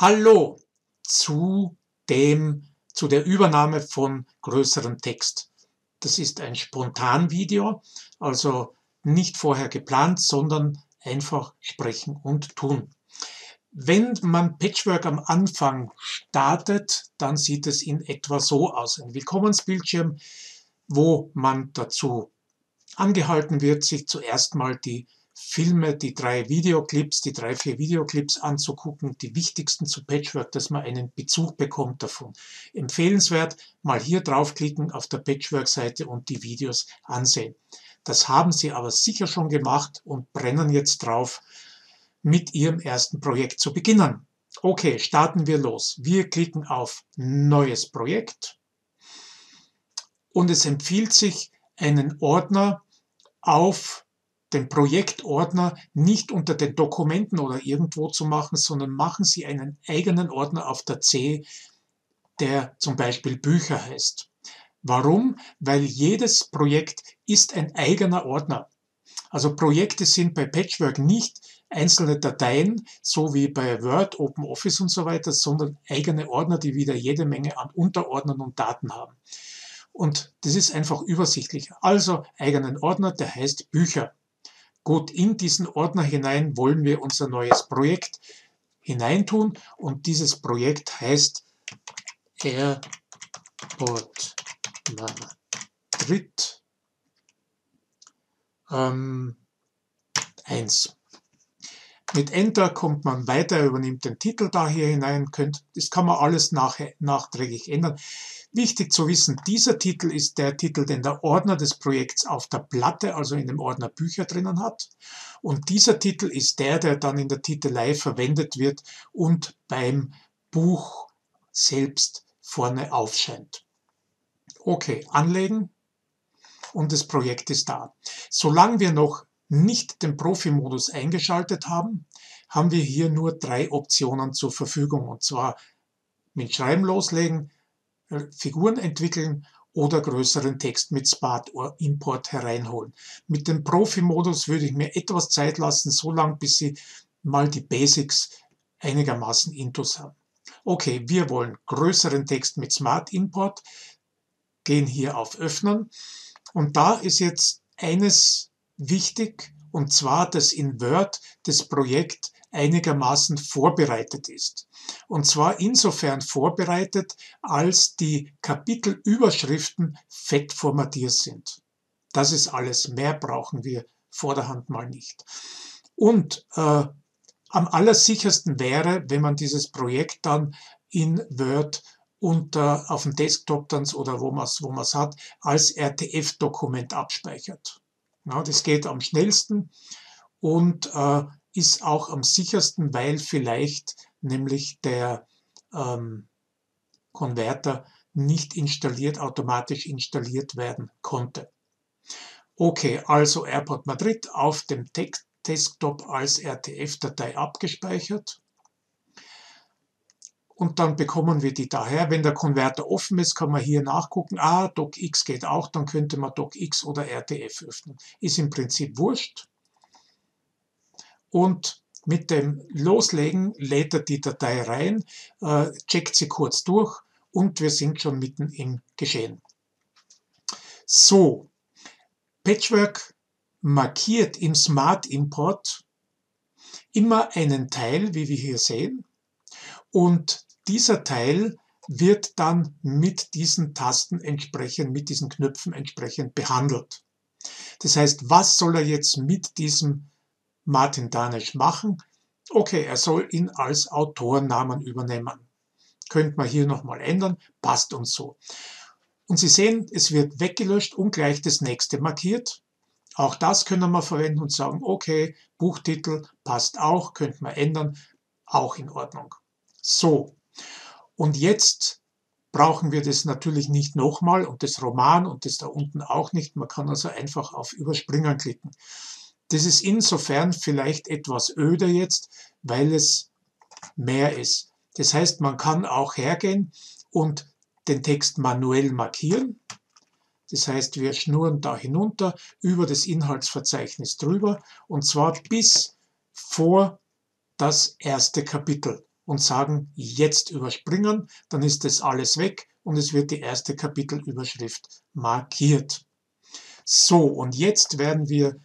Hallo zu der Übernahme von größerem Text. Das ist ein Spontanvideo, also nicht vorher geplant, sondern einfach sprechen und tun. Wenn man Patchwork am Anfang startet, dann sieht es in etwa so aus. Ein Willkommensbildschirm, wo man dazu angehalten wird, sich zuerst mal die Filme, die drei, vier Videoclips anzugucken, die wichtigsten zu Patchwork, dass man einen Bezug bekommt davon. Empfehlenswert, mal hier draufklicken auf der Patchwork-Seite und die Videos ansehen. Das haben Sie aber sicher schon gemacht und brennen jetzt drauf, mit Ihrem ersten Projekt zu beginnen. Okay, starten wir los. Wir klicken auf Neues Projekt und es empfiehlt sich, einen Ordner auf den Projektordner nicht unter den Dokumenten oder irgendwo zu machen, sondern machen Sie einen eigenen Ordner auf der C, der zum Beispiel Bücher heißt. Warum? Weil jedes Projekt ist ein eigener Ordner. Also Projekte sind bei Patchwork nicht einzelne Dateien, so wie bei Word, Open Office und so weiter, sondern eigene Ordner, die wieder jede Menge an Unterordnern und Daten haben. Und das ist einfach übersichtlicher. Also eigenen Ordner, der heißt Bücher. Gut, in diesen Ordner hinein wollen wir unser neues Projekt hineintun und dieses Projekt heißt Airport Madrid 1. Mit Enter kommt man weiter, übernimmt den Titel da hier hinein. Das kann man alles nachträglich ändern. Wichtig zu wissen, dieser Titel ist der Titel, den der Ordner des Projekts auf der Platte, also in dem Ordner Bücher drinnen hat. Und dieser Titel ist der dann in der Titelei verwendet wird und beim Buch selbst vorne aufscheint. Okay, anlegen und das Projekt ist da. Solange wir noch nicht den Profi-Modus eingeschaltet haben, haben wir hier nur drei Optionen zur Verfügung. Und zwar mit Schreiben loslegen, Figuren entwickeln oder größeren Text mit Smart Import hereinholen. Mit dem Profi-Modus würde ich mir etwas Zeit lassen, so lange, bis Sie mal die Basics einigermaßen intus haben. Okay, wir wollen größeren Text mit Smart Import, gehen hier auf Öffnen und da ist jetzt eines wichtig, und zwar, dass in Word das Projekt einigermaßen vorbereitet ist. Und zwar insofern vorbereitet, als die Kapitelüberschriften fett formatiert sind. Das ist alles. Mehr brauchen wir vorderhand mal nicht. Und am allersichersten wäre, wenn man dieses Projekt dann in Word auf dem Desktop dann oder wo man es hat, als RTF-Dokument abspeichert. Ja, das geht am schnellsten und ist auch am sichersten, weil vielleicht nämlich der Konverter nicht automatisch installiert werden konnte. Okay, also Airport Madrid auf dem Desktop als RTF-Datei abgespeichert. Und dann bekommen wir die daher. Wenn der Konverter offen ist, kann man hier nachgucken. Ah, DocX geht auch, dann könnte man DocX oder RTF öffnen. Ist im Prinzip wurscht. Und mit dem Loslegen lädt er die Datei rein, checkt sie kurz durch und wir sind schon mitten im Geschehen. So, Patchwork markiert im Smart Import immer einen Teil, wie wir hier sehen. Und dieser Teil wird dann mit diesen Tasten entsprechend, mit diesen Knöpfen entsprechend behandelt. Das heißt, was soll er jetzt mit diesem Martin Danisch machen? Okay, er soll ihn als Autorennamen übernehmen. Könnte man hier nochmal ändern, passt uns so. Und Sie sehen, es wird weggelöscht und gleich das nächste markiert. Auch das können wir verwenden und sagen, okay, Buchtitel passt auch, könnte man ändern, auch in Ordnung. So, und jetzt brauchen wir das natürlich nicht nochmal und das Roman und das da unten auch nicht. Man kann also einfach auf Überspringen klicken. Das ist insofern vielleicht etwas öde jetzt, weil es mehr ist. Das heißt, man kann auch hergehen und den Text manuell markieren. Das heißt, wir schnurren da hinunter über das Inhaltsverzeichnis drüber und zwar bis vor das erste Kapitel. und sagen, jetzt überspringen, dann ist das alles weg und es wird die erste Kapitelüberschrift markiert. So, und jetzt werden wir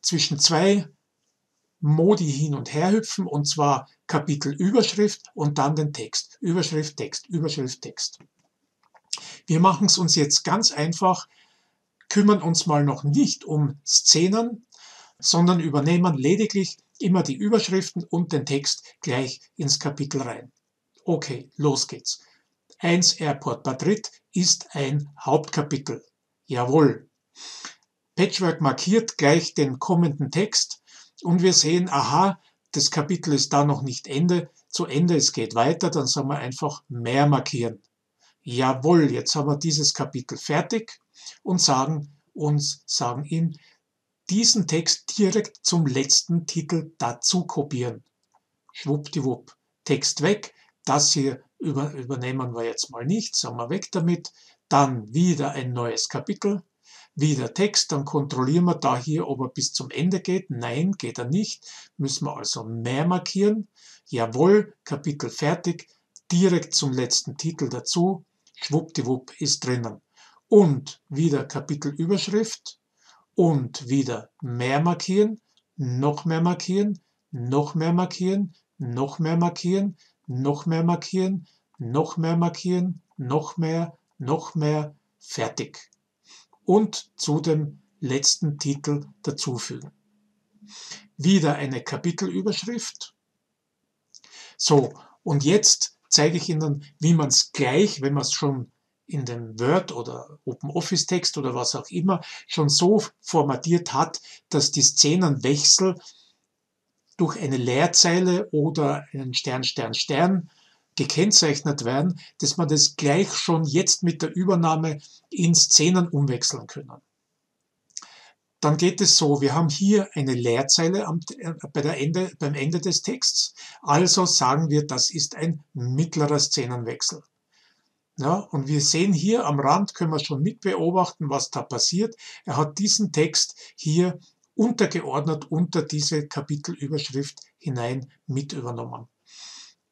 zwischen zwei Modi hin und her hüpfen, und zwar Kapitelüberschrift und dann den Text. Überschrift, Text, Überschrift, Text. Wir machen es uns jetzt ganz einfach, kümmern uns mal noch nicht um Szenen, sondern übernehmen lediglich immer die Überschriften und den Text gleich ins Kapitel rein. Okay, los geht's. 1 Airport Madrid ist ein Hauptkapitel. Jawohl. Patchwork markiert gleich den kommenden Text und wir sehen, aha, das Kapitel ist da noch nicht zu Ende, es geht weiter, dann sagen wir einfach mehr markieren. Jawohl, jetzt haben wir dieses Kapitel fertig und sagen ihm, diesen Text direkt zum letzten Titel dazu kopieren. Schwuppdiwupp, Text weg, das hier übernehmen wir jetzt mal nicht, sagen wir weg damit, dann wieder ein neues Kapitel, wieder Text, dann kontrollieren wir da hier, ob er bis zum Ende geht, nein, geht er nicht, müssen wir also mehr markieren, jawohl, Kapitel fertig, direkt zum letzten Titel dazu, schwuppdiwupp ist drinnen. Und wieder Kapitelüberschrift, und wieder mehr markieren, noch mehr markieren, noch mehr markieren, noch mehr markieren, noch mehr markieren, noch mehr markieren, noch mehr, fertig. Und zu dem letzten Titel dazufügen. Wieder eine Kapitelüberschrift. So, und jetzt zeige ich Ihnen, wie man es gleich, wenn man es schon in dem Word oder Open Office Text oder was auch immer schon so formatiert hat, dass die Szenenwechsel durch eine Leerzeile oder einen Stern, Stern, Stern gekennzeichnet werden, dass man das gleich schon jetzt mit der Übernahme in Szenen umwechseln können. Dann geht es so, wir haben hier eine Leerzeile beim Ende des Texts, also sagen wir, das ist ein mittlerer Szenenwechsel. Ja, und wir sehen hier am Rand, können wir schon mitbeobachten, was da passiert. Er hat diesen Text hier untergeordnet unter diese Kapitelüberschrift hinein mit übernommen.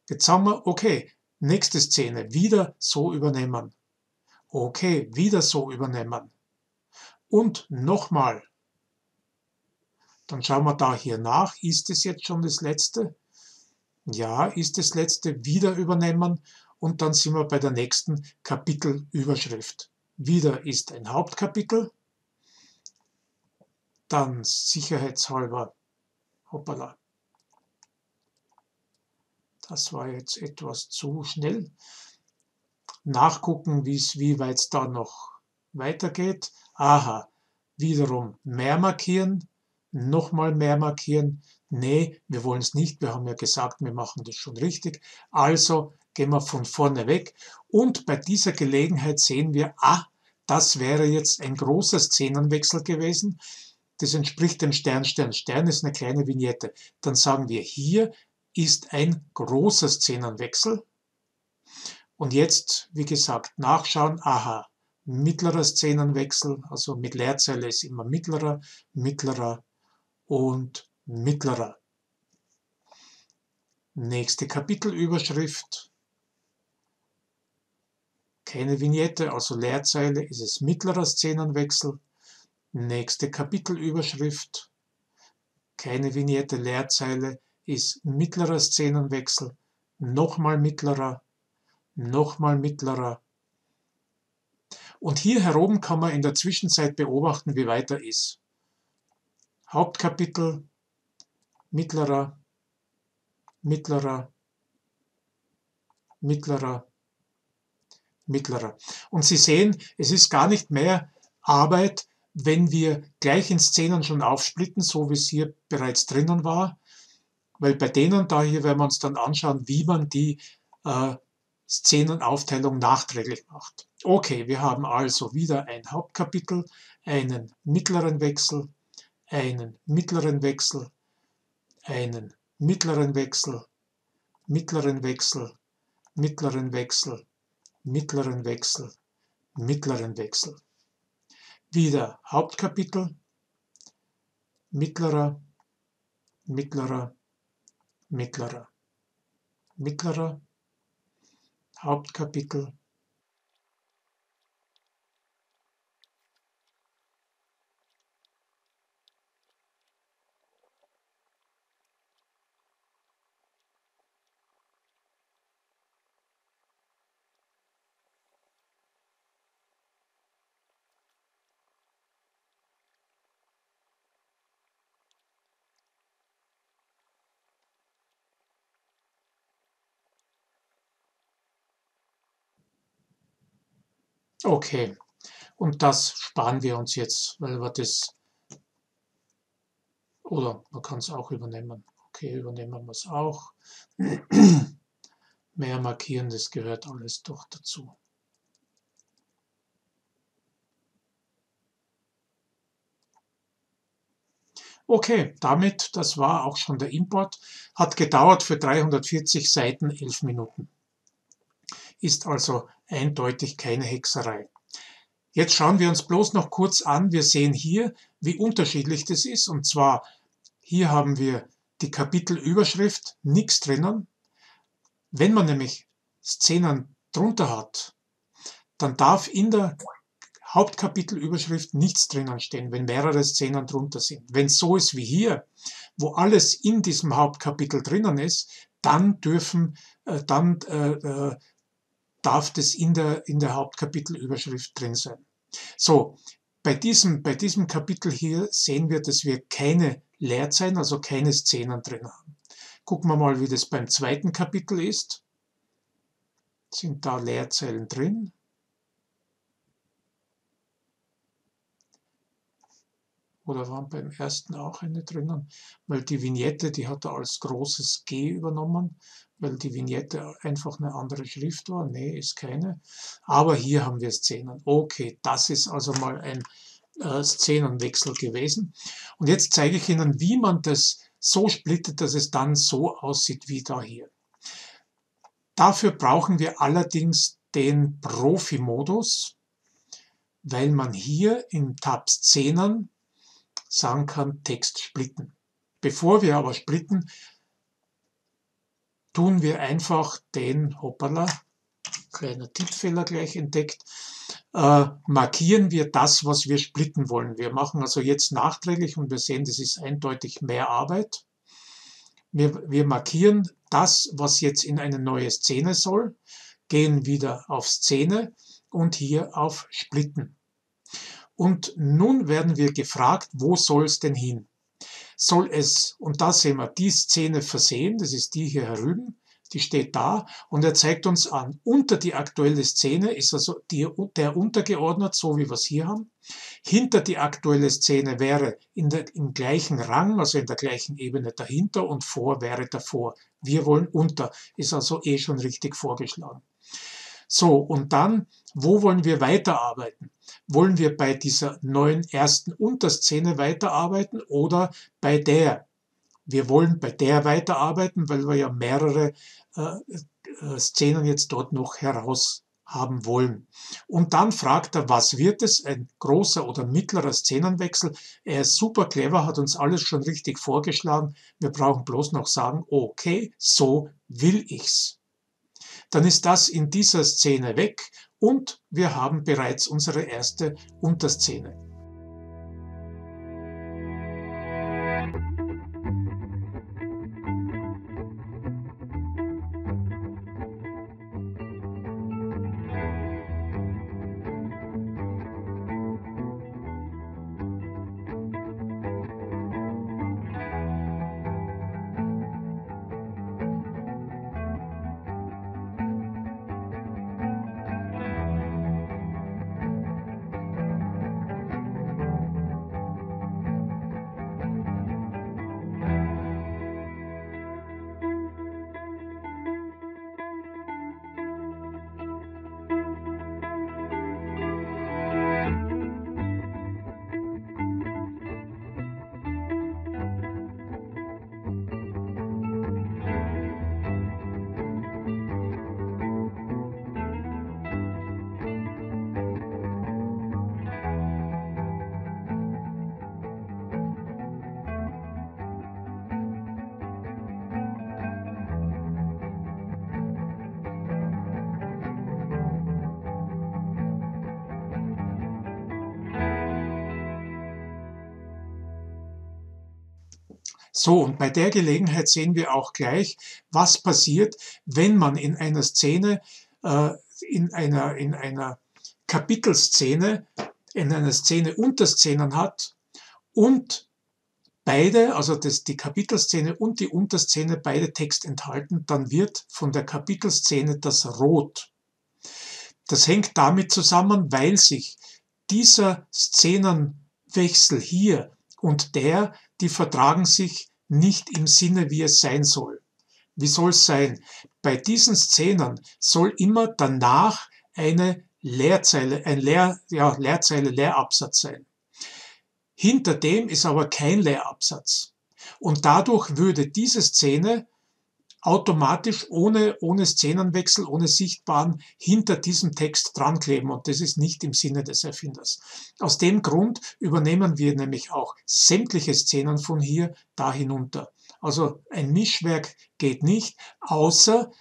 Jetzt sagen wir, okay, nächste Szene, wieder so übernehmen. Okay, wieder so übernehmen. Und nochmal. Dann schauen wir da hier nach, ist es jetzt schon das letzte? Ja, ist das letzte, wieder übernehmen. Und dann sind wir bei der nächsten Kapitelüberschrift. Wieder ist ein Hauptkapitel. Dann sicherheitshalber, hoppala, das war jetzt etwas zu schnell. Nachgucken, wie weit es da noch weitergeht. Aha, wiederum mehr markieren, nochmal mehr markieren. Nee, wir wollen es nicht, wir haben ja gesagt, wir machen das schon richtig. Also gehen wir von vorne weg und bei dieser Gelegenheit sehen wir, ah, das wäre jetzt ein großer Szenenwechsel gewesen. Das entspricht dem Stern, Stern, Stern, ist eine kleine Vignette. Dann sagen wir, hier ist ein großer Szenenwechsel. Und jetzt, wie gesagt, nachschauen, aha, mittlerer Szenenwechsel, also mit Leerzeile ist immer mittlerer, mittlerer und mittlerer. Nächste Kapitelüberschrift. Keine Vignette, also Leerzeile, ist es mittlerer Szenenwechsel. Nächste Kapitelüberschrift. Keine Vignette, Leerzeile, ist mittlerer Szenenwechsel. Nochmal mittlerer. Nochmal mittlerer. Und hier heroben kann man in der Zwischenzeit beobachten, wie weit er ist. Hauptkapitel, mittlerer, mittlerer, mittlerer, mittlerer. Und Sie sehen, es ist gar nicht mehr Arbeit, wenn wir gleich in Szenen schon aufsplitten, so wie es hier bereits drinnen war, weil bei denen da hier werden wir uns dann anschauen, wie man die Szenenaufteilung nachträglich macht. Okay, wir haben also wieder ein Hauptkapitel, einen mittleren Wechsel, einen mittleren Wechsel, einen mittleren Wechsel, mittleren Wechsel, mittleren Wechsel, mittleren Wechsel, mittleren Wechsel. Wieder Hauptkapitel, mittlerer, mittlerer, mittlerer. mittlerer, Hauptkapitel, okay, und das sparen wir uns jetzt, weil wir das, oder man kann es auch übernehmen. Okay, übernehmen wir es auch. Mehr markieren, das gehört alles doch dazu. Okay, damit, das war auch schon der Import. Hat gedauert für 340 Seiten 11 Minuten. Ist also eindeutig keine Hexerei. Jetzt schauen wir uns bloß noch kurz an. Wir sehen hier, wie unterschiedlich das ist. Und zwar, hier haben wir die Kapitelüberschrift, nichts drinnen. Wenn man nämlich Szenen drunter hat, dann darf in der Hauptkapitelüberschrift nichts drinnen stehen, wenn mehrere Szenen drunter sind. Wenn es so ist wie hier, wo alles in diesem Hauptkapitel drinnen ist, dann darf das in der Hauptkapitelüberschrift drin sein. So, bei diesem Kapitel hier sehen wir, dass wir keine Leerzeichen, also keine Szenen drin haben. Gucken wir mal, wie das beim zweiten Kapitel ist. Sind da Leerzeichen drin? Oder waren beim ersten auch eine drinnen? Weil die Vignette, die hat er als großes G übernommen, weil die Vignette einfach eine andere Schrift war. Nee, ist keine. Aber hier haben wir Szenen. Okay, das ist also mal ein Szenenwechsel gewesen. Und jetzt zeige ich Ihnen, wie man das so splittet, dass es dann so aussieht wie da hier. Dafür brauchen wir allerdings den Profi-Modus, weil man hier im Tab Szenen sagen kann, Text splitten. Bevor wir aber splitten, tun wir einfach den, hoppala, kleiner Tippfehler gleich entdeckt, markieren wir das, was wir splitten wollen. Wir machen also jetzt nachträglich, und wir sehen, das ist eindeutig mehr Arbeit. Wir markieren das, was jetzt in eine neue Szene soll, gehen wieder auf Szene und hier auf Splitten. Und nun werden wir gefragt, wo soll es denn hin? Soll es, und da sehen wir die Szene versehen, das ist die hier herüben, die steht da, und er zeigt uns an, unter die aktuelle Szene ist also der untergeordnet, so wie wir es hier haben. Hinter die aktuelle Szene wäre im gleichen Rang, also in der gleichen Ebene dahinter, und vor wäre davor. Wir wollen unter, ist also eh schon richtig vorgeschlagen. So, und dann, wo wollen wir weiterarbeiten? Wollen wir bei dieser neuen ersten Unterszene weiterarbeiten oder bei der? Wir wollen bei der weiterarbeiten, weil wir ja mehrere Szenen jetzt dort noch heraus haben wollen. Und dann fragt er, was wird es? Ein großer oder mittlerer Szenenwechsel. Er ist super clever, hat uns alles schon richtig vorgeschlagen. Wir brauchen bloß noch sagen, okay, so will ich's. Dann ist das in dieser Szene weg und wir haben bereits unsere erste Unterszene. So, und bei der Gelegenheit sehen wir auch gleich, was passiert, wenn man in einer Szene, in einer Kapitelszene, in einer Szene Unterszenen hat und beide, also die Kapitelszene und die Unterszene, beide Text enthalten, dann wird von der Kapitelszene das Rot. Das hängt damit zusammen, weil sich dieser Szenenwechsel hier und die vertragen sich nicht im Sinne, wie es sein soll. Wie soll es sein? Bei diesen Szenen soll immer danach eine Leerzeile, Leerabsatz sein. Hinter dem ist aber kein Leerabsatz. Und dadurch würde diese Szene automatisch ohne Szenenwechsel, ohne Sichtbaren hinter diesem Text dran kleben. Und das ist nicht im Sinne des Erfinders. Aus dem Grund übernehmen wir nämlich auch sämtliche Szenen von hier da hinunter. Also ein Mischwerk geht nicht, außer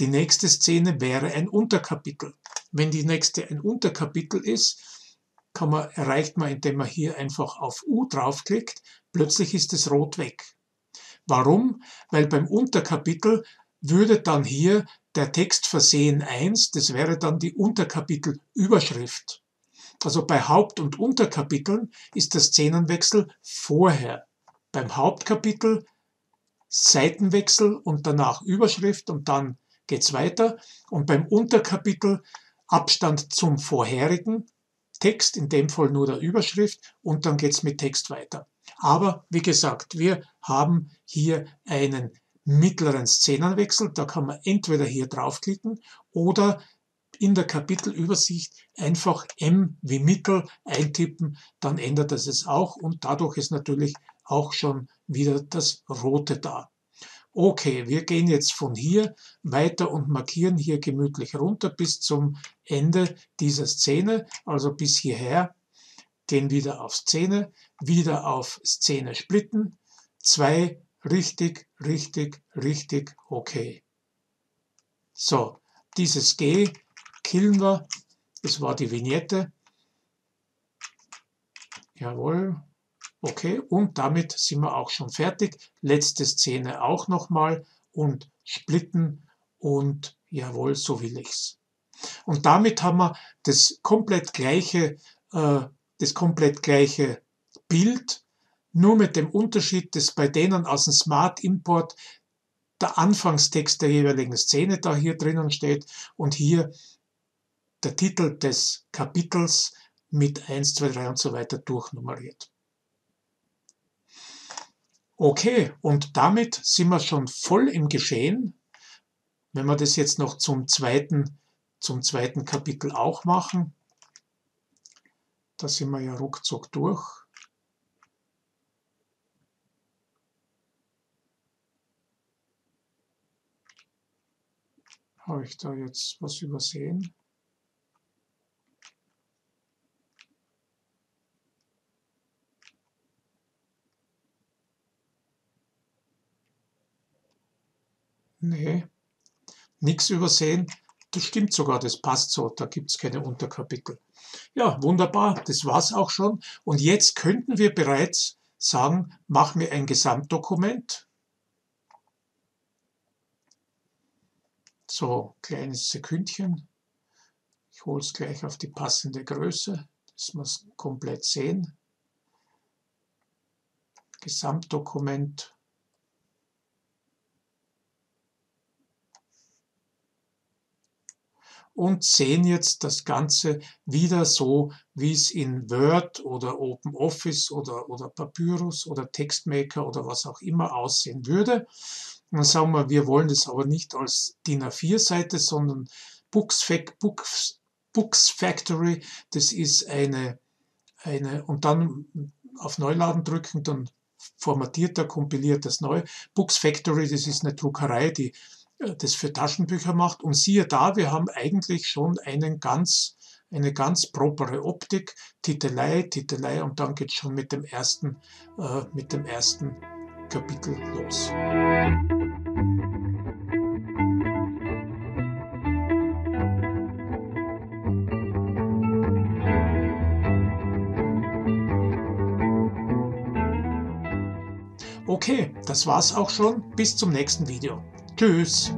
die nächste Szene wäre ein Unterkapitel. Wenn die nächste ein Unterkapitel ist, erreicht man, indem man hier einfach auf U draufklickt, plötzlich ist das Rot weg. Warum? Weil beim Unterkapitel würde dann hier der Text versehen 1, das wäre dann die Unterkapitelüberschrift. Also bei Haupt- und Unterkapiteln ist der Szenenwechsel vorher. Beim Hauptkapitel Seitenwechsel und danach Überschrift und dann geht es weiter. Und beim Unterkapitel Abstand zum vorherigen Text, in dem Fall nur der Überschrift, und dann geht es mit Text weiter. Aber wie gesagt, wir haben hier einen mittleren Szenenwechsel, da kann man entweder hier draufklicken oder in der Kapitelübersicht einfach M wie Mittel eintippen, dann ändert es es auch und dadurch ist natürlich auch schon wieder das Rote da. Okay, wir gehen jetzt von hier weiter und markieren hier gemütlich runter bis zum Ende dieser Szene, also bis hierher. Gehen wieder auf Szene splitten, 2, richtig, richtig, richtig, okay. So, dieses G killen wir, das war die Vignette. Jawohl, okay, und damit sind wir auch schon fertig. Letzte Szene auch nochmal und splitten und jawohl, so will ich's. Und damit haben wir das komplett gleiche Bild, nur mit dem Unterschied, dass bei denen aus dem Smart Import der Anfangstext der jeweiligen Szene da hier drinnen steht und hier der Titel des Kapitels mit 1, 2, 3 und so weiter durchnummeriert. Okay, und damit sind wir schon voll im Geschehen. Wenn wir das jetzt noch zum zweiten Kapitel auch machen, da sind wir ja ruckzuck durch. Habe ich da jetzt was übersehen? Nee, nichts übersehen. Das stimmt sogar, das passt so, da gibt es keine Unterkapitel. Ja, wunderbar, das war es auch schon. Und jetzt könnten wir bereits sagen, mach mir ein Gesamtdokument. So, kleines Sekündchen. Ich hole es gleich auf die passende Größe, dass wir es komplett sehen. Gesamtdokument. Und sehen jetzt das Ganze wieder so, wie es in Word oder OpenOffice oder Papyrus oder Textmaker oder was auch immer aussehen würde. Und dann sagen wir, wir wollen es aber nicht als DIN A4-Seite, sondern Books Factory. Das ist eine und dann auf Neuladen drücken, dann formatiert er, kompiliert das neu. Books Factory, das ist eine Druckerei, die das für Taschenbücher macht. Und siehe da, wir haben eigentlich schon eine ganz propere Optik. Titelei und dann geht es schon mit dem ersten Kapitel los. Okay, das war's auch schon. Bis zum nächsten Video. Tschüss!